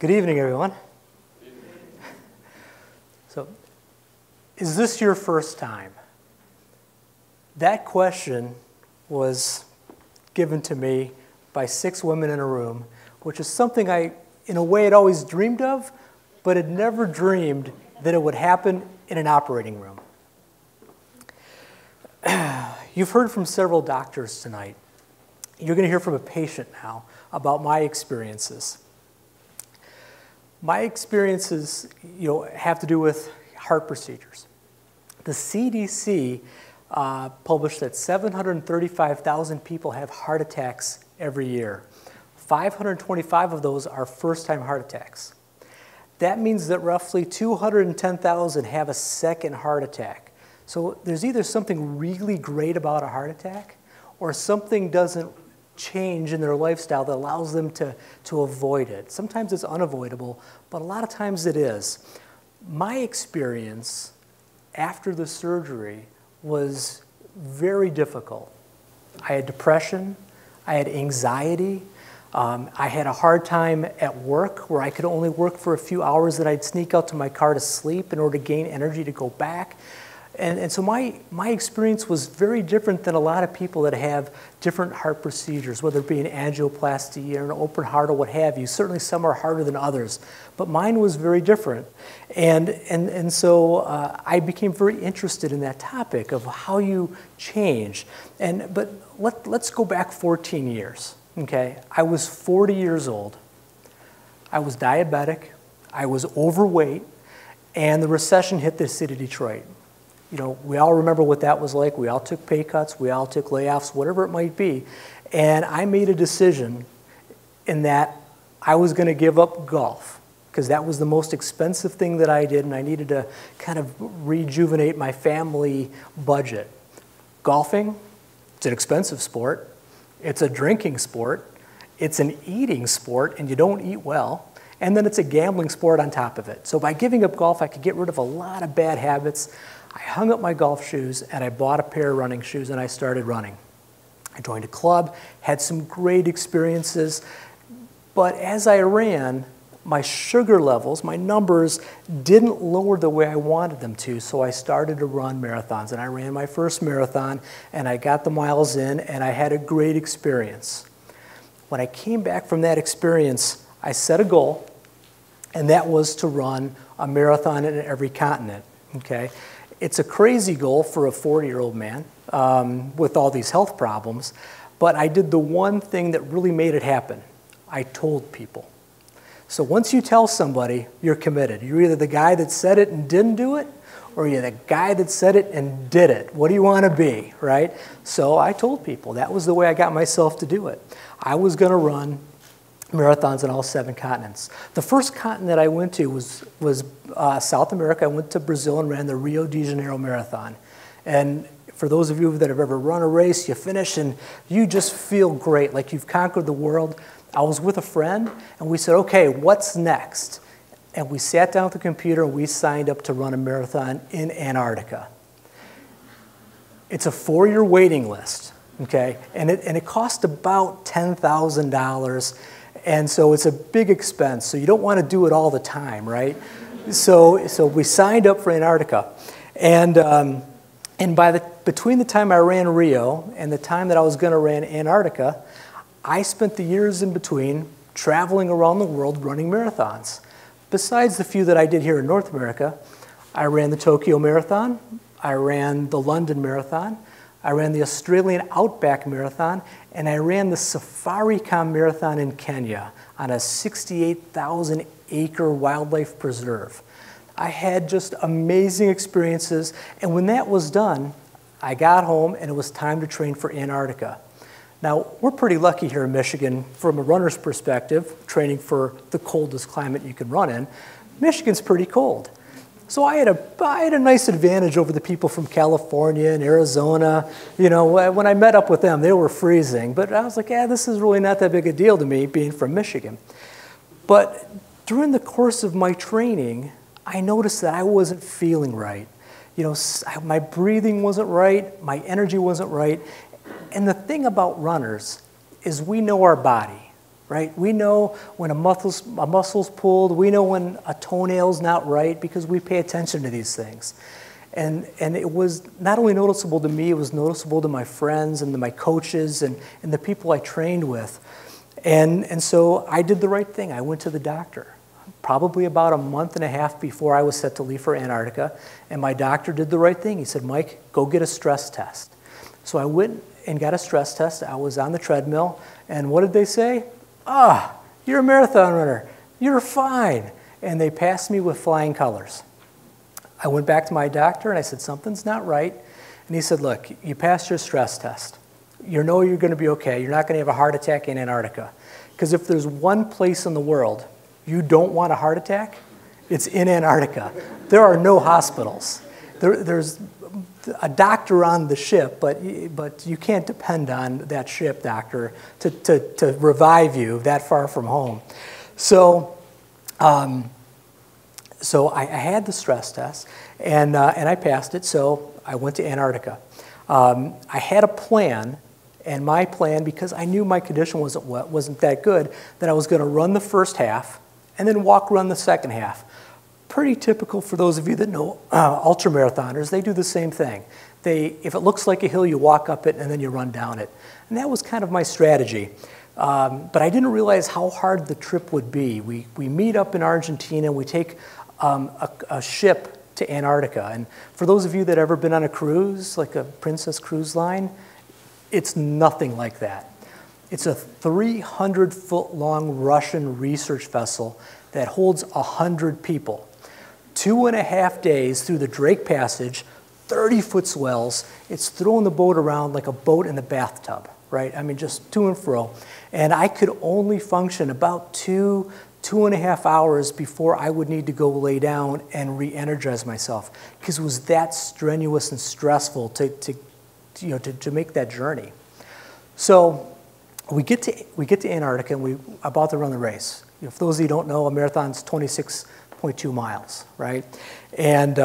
Good evening, everyone. Good evening. So, is this your first time? That question was given to me by 6 women in a room, which is something I, in a way, had always dreamed of, but had never dreamed that it would happen in an operating room. You've heard from several doctors tonight. You're going to hear from a patient now about my experiences. My experiences, have to do with heart procedures. The CDC published that 735,000 people have heart attacks every year. 525 of those are first-time heart attacks. That means that roughly 210,000 have a second heart attack. So there's either something really great about a heart attack or something doesn't change in their lifestyle that allows them to avoid it. Sometimes it's unavoidable, but a lot of times it is. My experience after the surgery was very difficult. I had depression, I had anxiety, I had a hard time at work where I could only work for a few hours that I'd sneak out to my car to sleep in order to gain energy to go back. And so my experience was very different than a lot of people that have different heart procedures, whether it be an angioplasty or an open heart or what have you. Certainly some are harder than others, but mine was very different. And so I became very interested in that topic of how you change. But let's go back 14 years, okay? I was 40 years old. I was diabetic. I was overweight. And the recession hit the city of Detroit. We all remember what that was like. We all took pay cuts. We all took layoffs, whatever it might be. And I made a decision in that I was going to give up golf because that was the most expensive thing that I did, and I needed to kind of rejuvenate my family budget. Golfing, it's an expensive sport. It's a drinking sport. It's an eating sport, and you don't eat well. And then it's a gambling sport on top of it. So by giving up golf, I could get rid of a lot of bad habits. I hung up my golf shoes, and I bought a pair of running shoes, and I started running. I joined a club, had some great experiences, but as I ran, my sugar levels, my numbers, didn't lower the way I wanted them to, so I started to run marathons, and I ran my first marathon, and I got the miles in, and I had a great experience. When I came back from that experience, I set a goal, and that was to run a marathon in every continent, okay? It's a crazy goal for a 40-year-old man with all these health problems, but I did the one thing that really made it happen. I told people. So once you tell somebody, you're committed. You're either the guy that said it and didn't do it, or you're the guy that said it and did it. What do you want to be, right? So I told people. That was the way I got myself to do it. I was going to run marathons in all 7 continents. The first continent that I went to was South America. I went to Brazil and ran the Rio de Janeiro Marathon. And for those of you that have ever run a race, you finish and you just feel great, like you've conquered the world. I was with a friend and we said, okay, what's next? And we sat down at the computer and we signed up to run a marathon in Antarctica. It's a 4-year waiting list, okay? And it cost about $10,000. And so it's a big expense, so you don't want to do it all the time, right? So we signed up for Antarctica. And between the time I ran Rio and the time that I was going to run Antarctica, I spent the years in between traveling around the world running marathons. Besides the few that I did here in North America, I ran the Tokyo Marathon, I ran the London Marathon, I ran the Australian Outback Marathon, and I ran the Safaricom Marathon in Kenya on a 68,000-acre wildlife preserve. I had just amazing experiences, and when that was done, I got home and it was time to train for Antarctica. Now, we're pretty lucky here in Michigan from a runner's perspective, training for the coldest climate you can run in. Michigan's pretty cold. So I had a nice advantage over the people from California and Arizona. When I met up with them, they were freezing. But I was like, yeah, this is really not that big a deal to me being from Michigan. But during the course of my training, I noticed that I wasn't feeling right. My breathing wasn't right. My energy wasn't right. And the thing about runners is we know our body. right? We know when a muscle's pulled. We know when a toenail's not right because we pay attention to these things. And it was not only noticeable to me, it was noticeable to my friends and to my coaches and the people I trained with. And so I did the right thing. I went to the doctor, probably about a month and a half before I was set to leave for Antarctica. And my doctor did the right thing. He said, Mike, go get a stress test. So I went and got a stress test. I was on the treadmill. And what did they say? Ah, you're a marathon runner. You're fine. And they passed me with flying colors. I went back to my doctor and I said, something's not right. And he said, look, you passed your stress test. You know you're going to be okay. You're not going to have a heart attack in Antarctica. Because if there's one place in the world you don't want a heart attack, it's in Antarctica. There are no hospitals. There's a doctor on the ship, but you can't depend on that ship doctor to revive you that far from home. So, so I had the stress test, and I passed it, so I went to Antarctica. I had a plan, and my plan, because I knew my condition wasn't that good, that I was going to run the first half and then walk run the second half. Pretty typical for those of you that know ultramarathoners. They do the same thing. If it looks like a hill, you walk up it, and then you run down it. And that was kind of my strategy. But I didn't realize how hard the trip would be. We meet up in Argentina, and we take a ship to Antarctica. And for those of you that have ever been on a cruise, like a Princess Cruise Line, it's nothing like that. It's a 300-foot-long Russian research vessel that holds 100 people. 2.5 days through the Drake Passage, 30-foot swells. It's throwing the boat around like a boat in a bathtub, right? I mean, just to and fro. And I could only function about 2.5 hours before I would need to go lay down and re-energize myself, because it was that strenuous and stressful to make that journey. So we get to Antarctica, and we're about to run the race. You know, for those of you who don't know, a marathon's 26.2 miles, right? And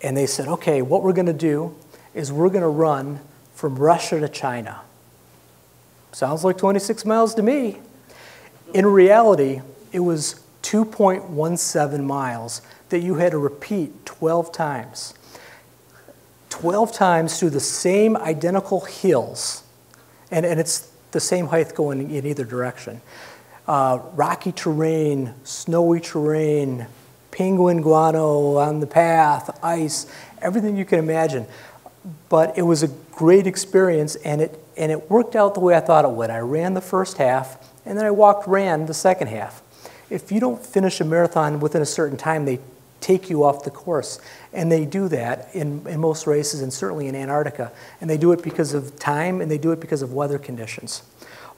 they said, okay, what we're going to do is we're going to run from Russia to China. Sounds like 26 miles to me. In reality, it was 2.17 miles that you had to repeat 12 times. 12 times through the same identical hills. And it's the same height going in either direction. Rocky terrain, snowy terrain, penguin guano on the path, ice, everything you can imagine. But it was a great experience, and it worked out the way I thought it would. I ran the first half, and then I ran the second half. If you don't finish a marathon within a certain time, they take you off the course. And they do that in most races, and certainly in Antarctica. And they do it because of time, and they do it because of weather conditions.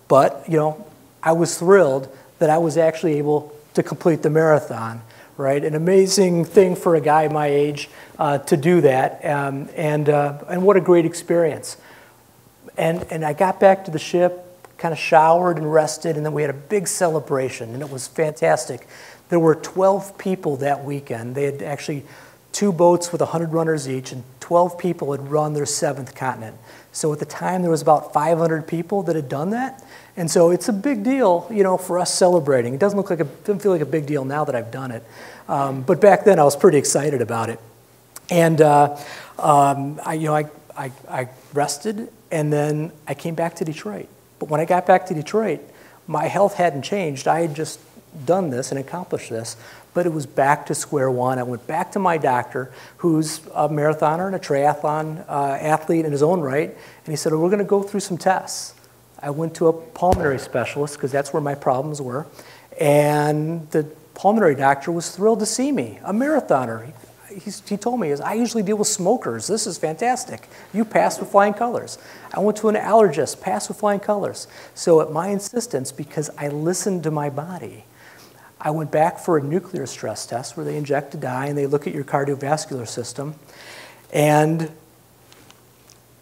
But, you know, I was thrilled that I was actually able to complete the marathon, right? An amazing thing for a guy my age to do that. And what a great experience. And I got back to the ship, kind of showered and rested, and then we had a big celebration, and it was fantastic. There were 12 people that weekend. They had actually 2 boats with 100 runners each, and 12 people had run their 7th continent. So at the time, there was about 500 people that had done that, and so it's a big deal, you know, for us celebrating. It doesn't feel like a big deal now that I've done it, but back then I was pretty excited about it. And I rested, and then I came back to Detroit. But when I got back to Detroit, my health hadn't changed. I had just done this and accomplished this, but it was back to square one. I went back to my doctor, who's a marathoner and a triathlon athlete in his own right, and he said, well, we're going to go through some tests. I went to a pulmonary specialist, because that's where my problems were, and the pulmonary doctor was thrilled to see me, a marathoner. He told me, I usually deal with smokers. This is fantastic. You passed with flying colors. I went to an allergist, passed with flying colors. So at my insistence, because I listened to my body, I went back for a nuclear stress test where they inject a dye and they look at your cardiovascular system. And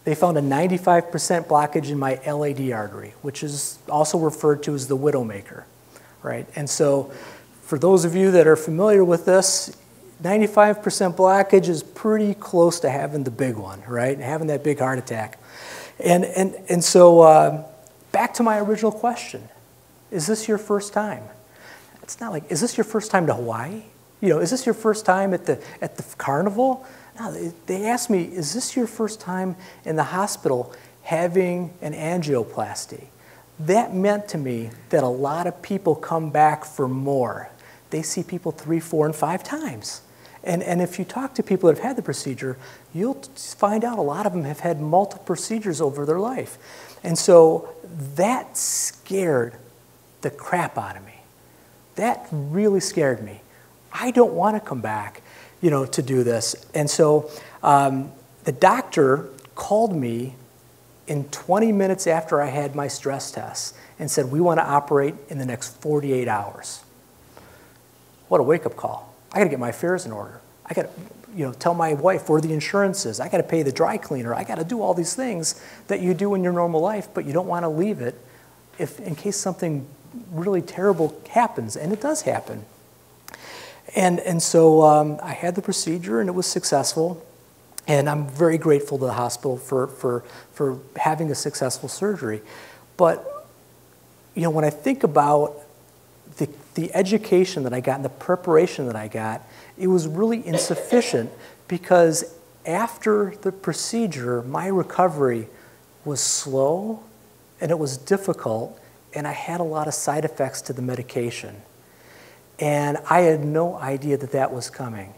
they found a 95% blockage in my LAD artery, which is also referred to as the widowmaker, right? And so for those of you that are familiar with this, 95% blockage is pretty close to having the big one, right? And having that big heart attack. And so back to my original question. Is this your first time? It's not like, is this your first time to Hawaii? You know, is this your first time at the carnival? No, they asked me, is this your first time in the hospital having an angioplasty? That meant to me that a lot of people come back for more. They see people 3, 4, and 5 times. And if you talk to people that have had the procedure, you'll find out a lot of them have had multiple procedures over their life. And so that scared the crap out of me. That really scared me. I don't want to come back, you know, to do this. And so the doctor called me in 20 minutes after I had my stress test and said, we want to operate in the next 48 hours. What a wake-up call. I got to get my affairs in order. I got to, you know, tell my wife where the insurance is. I got to pay the dry cleaner. I got to do all these things that you do in your normal life, but you don't want to leave it if, in case something really terrible happens, and it does happen. And so I had the procedure, and it was successful. And I'm very grateful to the hospital for having a successful surgery. But you know, when I think about the education that I got and the preparation that I got, it was really insufficient because after the procedure, my recovery was slow and it was difficult, and I had a lot of side effects to the medication. And I had no idea that that was coming.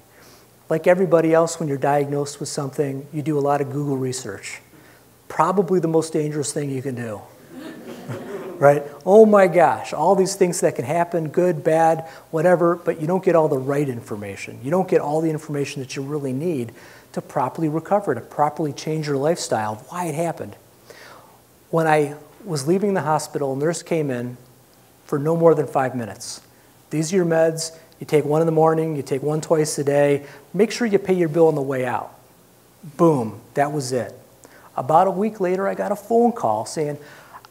Like everybody else, when you're diagnosed with something, you do a lot of Google research. Probably the most dangerous thing you can do. Right? Oh my gosh, all these things that can happen, good, bad, whatever, but you don't get all the right information. You don't get all the information that you really need to properly recover, to properly change your lifestyle, why it happened. When I was leaving the hospital, a nurse came in for no more than 5 minutes. These are your meds. You take one in the morning, you take one twice a day. Make sure you pay your bill on the way out. Boom, that was it. About a week later, I got a phone call saying,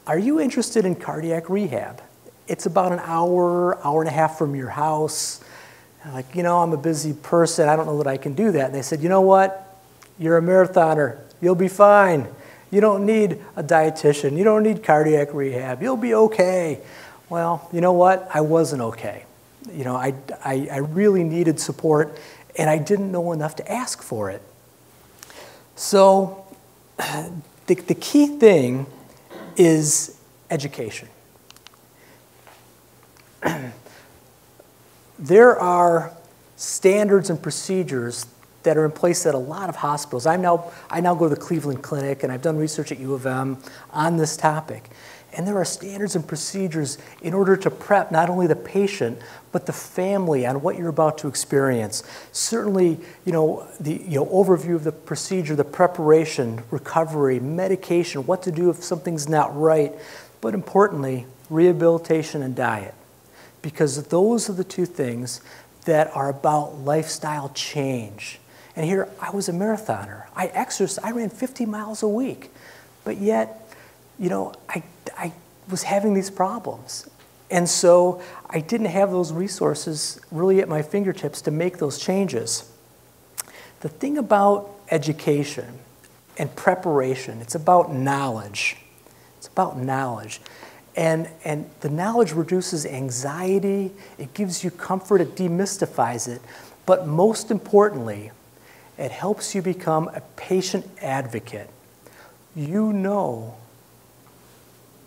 are you interested in cardiac rehab? It's about an hour, hour and a half from your house. I'm like, you know, I'm a busy person. I don't know that I can do that. And they said, you know what? You're a marathoner. You'll be fine. You don't need a dietitian. You don't need cardiac rehab. You'll be okay. Well, you know what? I wasn't okay. You know, I really needed support, and I didn't know enough to ask for it. So the key thing is education. There are standards and procedures that are in place at a lot of hospitals. I now go to the Cleveland Clinic, and I've done research at U of M on this topic. And there are standards and procedures in order to prep not only the patient, but the family on what you're about to experience. Certainly, you know, the overview of the procedure, the preparation, recovery, medication, what to do if something's not right, but importantly, rehabilitation and diet. Because those are the two things that are about lifestyle change. And here, I was a marathoner. I exercised, I ran 50 miles a week, but yet, you know, I was having these problems. And so I didn't have those resources really at my fingertips to make those changes. The thing about education and preparation, it's about knowledge. It's about knowledge. And the knowledge reduces anxiety, it gives you comfort, it demystifies it. But most importantly, it helps you become a patient advocate. You know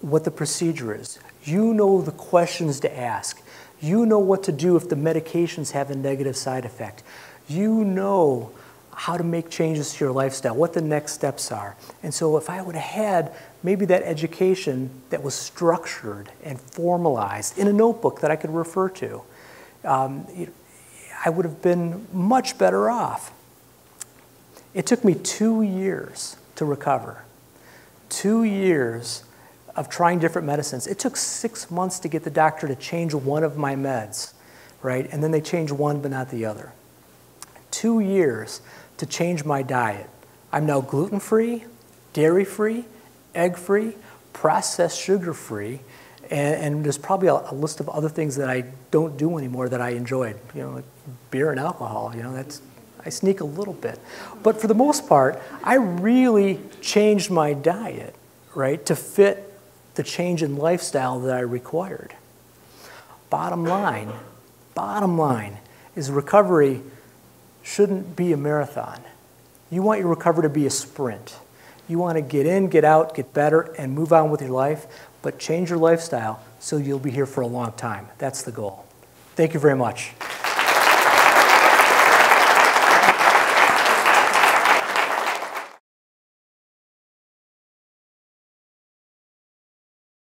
what the procedure is. You know the questions to ask. You know what to do if the medications have a negative side effect. You know how to make changes to your lifestyle, what the next steps are. And so if I would have had maybe that education that was structured and formalized in a notebook that I could refer to, I would have been much better off. It took me 2 years to recover. 2 years of trying different medicines. It took 6 months to get the doctor to change one of my meds, right? And then they changed one but not the other. 2 years to change my diet. I'm now gluten-free, dairy-free, egg-free, processed sugar-free, and there's probably a list of other things that I don't do anymore that I enjoyed, you know, like beer and alcohol, you know, that's, I sneak a little bit. But for the most part, I really changed my diet, right, to fit the change in lifestyle that I required. Bottom line is recovery shouldn't be a marathon. You want your recovery to be a sprint. You want to get in, get out, get better, and move on with your life, but change your lifestyle so you'll be here for a long time. That's the goal. Thank you very much.